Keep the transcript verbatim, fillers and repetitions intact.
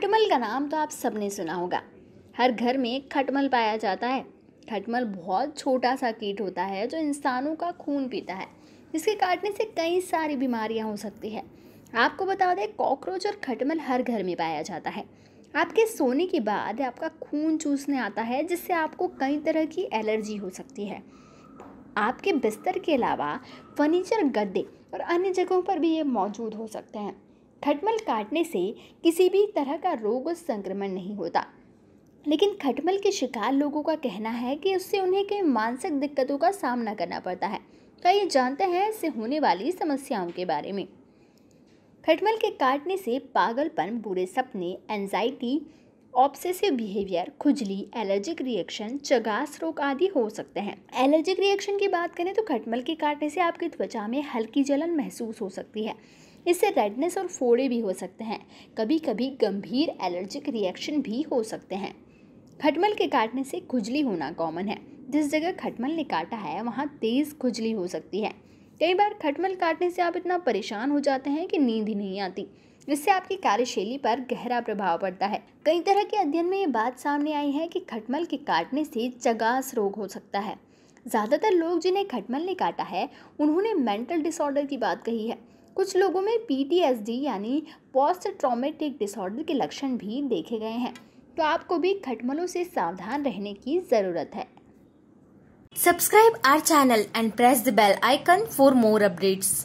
खटमल का नाम तो आप सबने सुना होगा। हर घर में खटमल पाया जाता है। खटमल बहुत छोटा सा कीट होता है जो इंसानों का खून पीता है। इसके काटने से कई सारी बीमारियां हो सकती है। आपको बता दें, कॉकरोच और खटमल हर घर में पाया जाता है। आपके सोने के बाद आपका खून चूसने आता है, जिससे आपको कई तरह की एलर्जी हो सकती है। आपके बिस्तर के अलावा फर्नीचर, गद्दे और अन्य जगहों पर भी ये मौजूद हो सकते हैं। खटमल काटने से किसी भी तरह का रोग और संक्रमण नहीं होता, लेकिन खटमल के शिकार लोगों का कहना है कि उससे उन्हें कई मानसिक दिक्कतों का सामना करना पड़ता है। कई जानते हैं इससे होने वाली समस्याओं के बारे में। खटमल के काटने से पागलपन, बुरे सपने, एंजाइटी, ऑब्सेसिव बिहेवियर, खुजली, एलर्जिक रिएक्शन, चगास रोग आदि हो सकते हैं। एलर्जिक रिएक्शन की बात करें तो खटमल के काटने से आपकी त्वचा में हल्की जलन महसूस हो सकती है। इससे रेडनेस और फोड़े भी हो सकते हैं। कभी कभी गंभीर एलर्जिक रिएक्शन भी हो सकते हैं। खटमल के काटने से खुजली होना कॉमन है। जिस जगह खटमल ने काटा है वहाँ तेज़ खुजली हो सकती है। कई बार खटमल काटने से आप इतना परेशान हो जाते हैं कि नींद ही नहीं आती। इससे आपकी कार्यशैली पर गहरा प्रभाव पड़ता है। कई तरह के अध्ययन में ये बात सामने आई है कि खटमल के काटने से चगास रोग हो सकता है। ज़्यादातर लोग जिन्हें खटमल ने काटा है उन्होंने मेंटल डिसऑर्डर की बात कही है। कुछ लोगों में पी टी एस डी यानी पोस्ट ट्रॉमेटिक डिसऑर्डर के लक्षण भी देखे गए हैं। तो आपको भी खटमलों से सावधान रहने की ज़रूरत है। Subscribe our channel and press the bell icon for more updates.